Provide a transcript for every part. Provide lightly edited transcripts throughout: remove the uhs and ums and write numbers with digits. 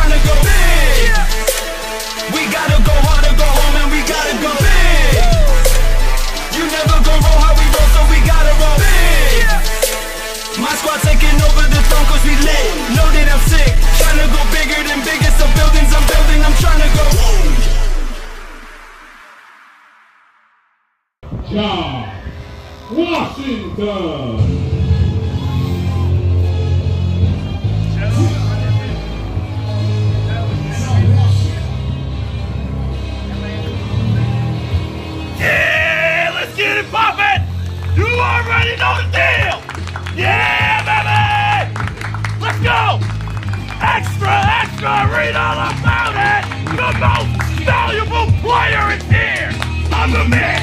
trying to go big. We gotta go hard or go home, and we gotta go big. You never gon' roll how we roll, so we gotta roll big. My squad taking over the throne cause we lit. Know that I'm sick, trying to go bigger than bigger. So buildings I'm building, I'm trying to go. John Washington. Already know the deal! Yeah, baby! Let's go! Extra, extra, read all about it! The most valuable player is here! I'm the man!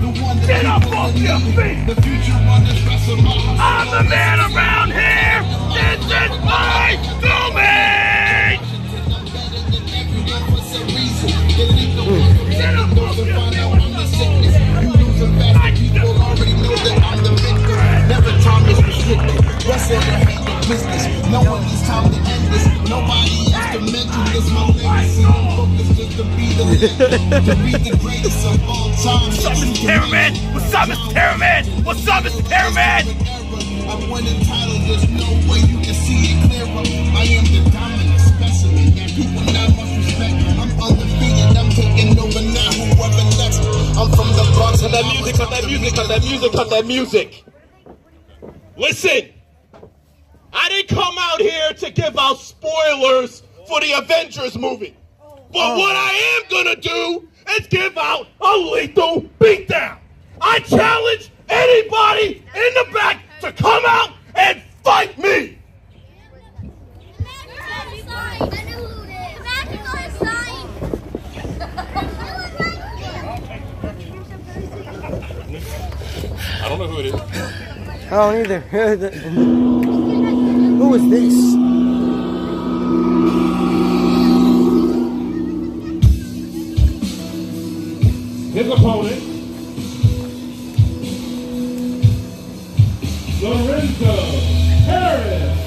The one that get up off your feet! The future one that's wrestling. I'm the man around here! This is my domain! Get up off your feet! People already know that I'm the victor. Never time is restricted. Wrestling the hate the business. No one needs time to end this. Nobody is the mental. This my legacy. I'm focused just to be the legend, to be the greatest of all time. What's up, Mr. Terrorman? What's up, Mr. Terrorman? What's up, Mr. Terrorman? I'm winning titles. There's no way you can see it clearer. I am the dominant specimen. People not much respect. I'm undefeated. I'm taking over now. Whoever next. I'm from the Bronx. Cut that music, cut that music, cut that music, cut that music. Listen, I didn't come out here to give out spoilers for the Avengers movie. But what I am going to do is give out a lethal beatdown. I challenge anybody in the back to come out and fight me. I don't know who it is. I don't either. Who is this? His opponent, Lorenzo Harris.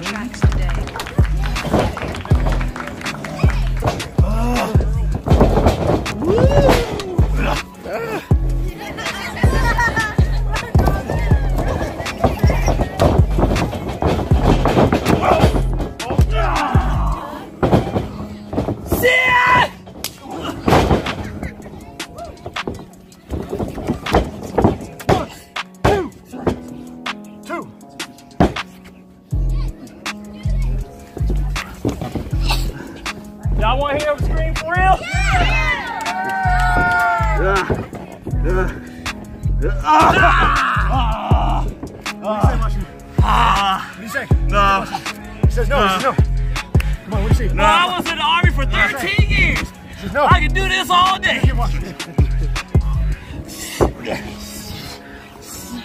Tracks today. Y'all want to hear him scream for real? What do you say? No. He says no. He says no. Come on, what do you say? No, I was in the army for 13 years. He says no. I can do this all day. Yes.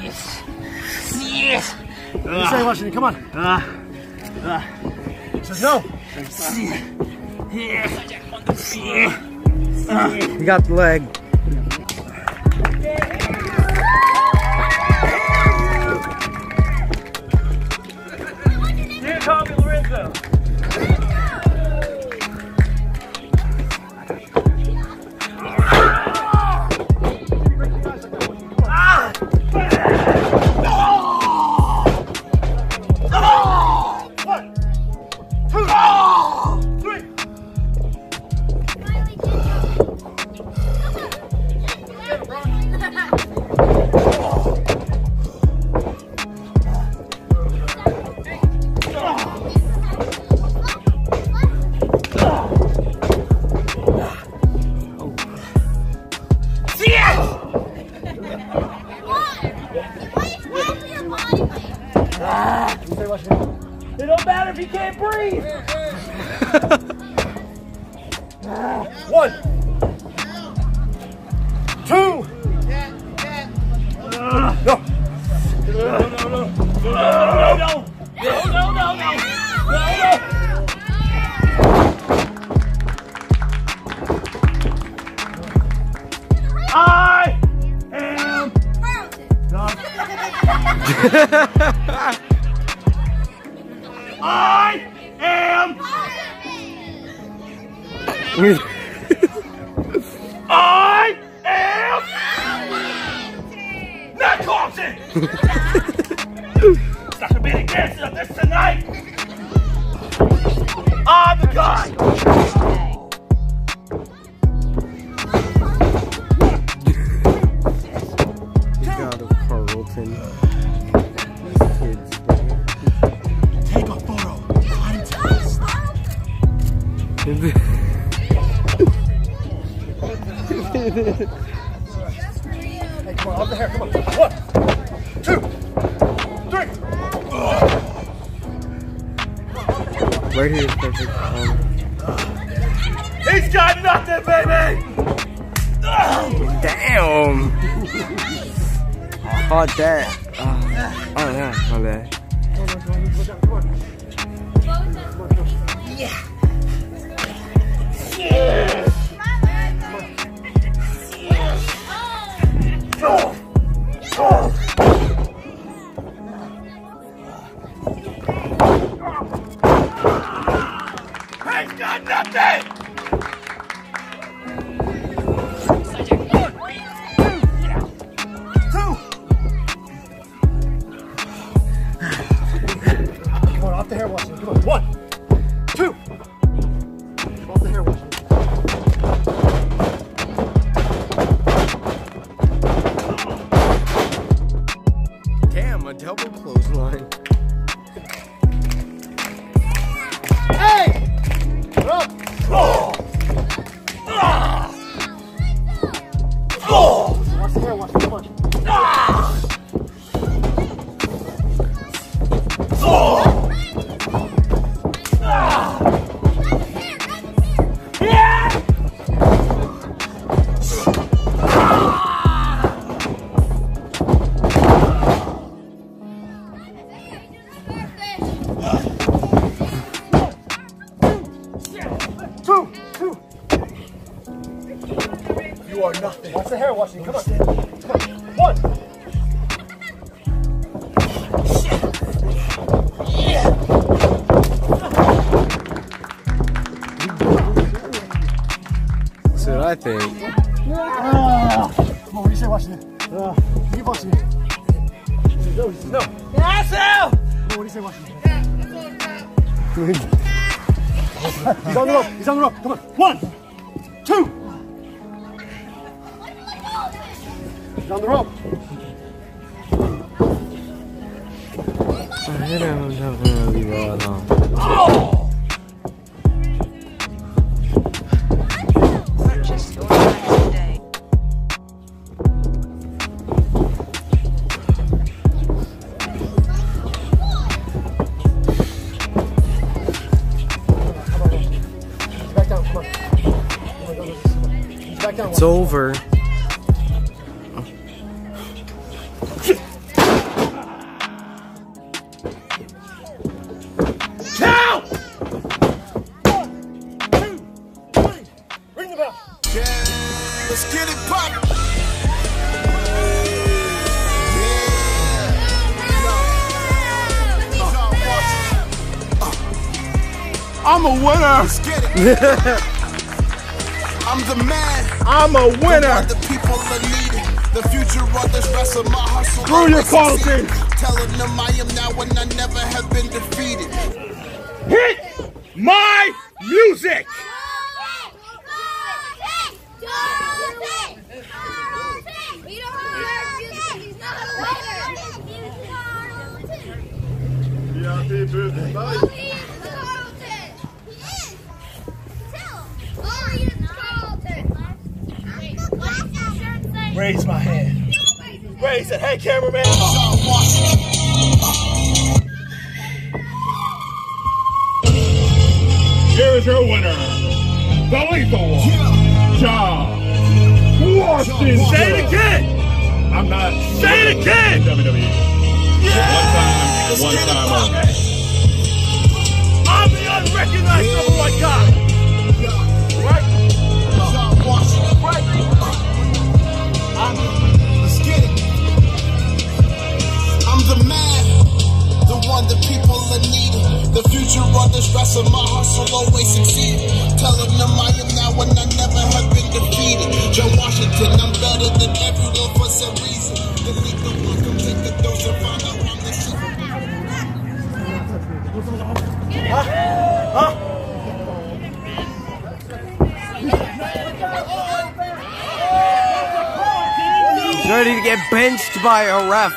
Yes. Yes. What do you say, Washington? Come on. He says no. You got the leg. You call me Lorenzo. It don't matter if you can't breathe. One, two. No. I am done. I am. I am. Not Compton. Stop the beating dancing up this tonight. I'm the guy. Hey, come on, up the hair, come on. 1, 2, 3. Right here is perfect. He's got nothing, baby! Damn! Hot that. Oh, yeah, my bad. Yeah! Yeah! You are nothing. Watch the hair, Washington. Come on. Come on. 1. That's what I think. Come on, what do you say, Washington? You Washington. No, no. That's out! What do you say, Washington? He's on the rope. He's on the rope. Come on. 1, 2. On the rope. I hit him definitely well though. Oh! It's over. I'm a winner. I'm the man. I'm a winner. The people are needing the future of this rest of my hustle. Screw your Carlton. Telling them I am now when I never have been defeated. Hit my music. Raise my hand. Raise it. Hey, cameraman. John Washington. Here is your winner. The lethal one. John Washington. Say it again. I'm not. Say it again. WWE. Yeah. One time. I'm the unrecognized number one guy. The people are needing the future of the stress of my hustle always succeed. Telling them I am now when I never have been defeated. John Washington, I'm better than every day for some reason. Delete the one, come take the dose and find out I'm the shit. Huh? You're ready to get benched by a ref.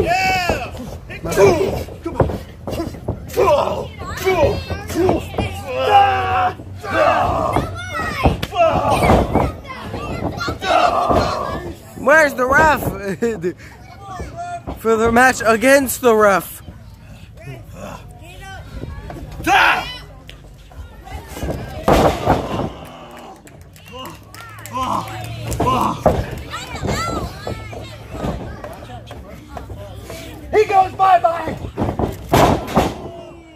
Yeah! Come on! Where's the ref? For the match against the ref. He goes bye-bye!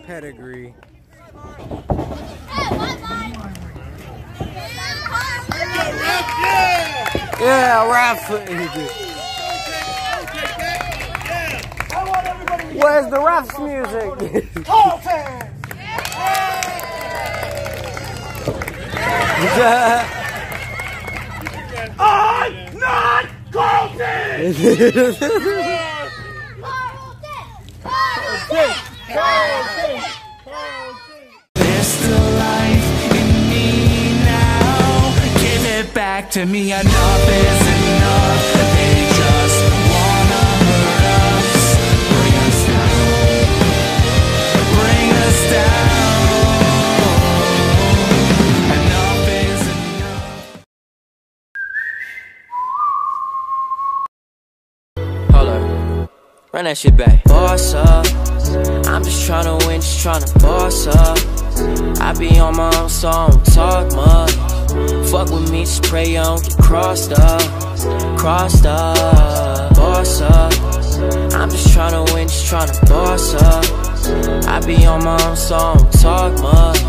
Pedigree. Yeah, Ralph. Where's the Ralph's music? I'm not Carlton! There's the life in me now. Give it back to me. Enough is enough. They just wanna hurt us. Bring us down. Bring us down. Enough is enough. Holler. Run that shit back. Boss up. I'm just tryna win, just tryna boss up. I be on my own, so I don't talk much. Fuck with me, just pray I don't get crossed up. Crossed up, boss up. I'm just tryna win, just tryna boss up. I be on my own, so I don't talk much.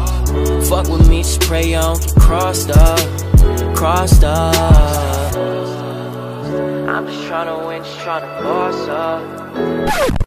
Fuck with me, just pray I don't get crossed up. Crossed up. I'm just tryna win, just tryna boss up.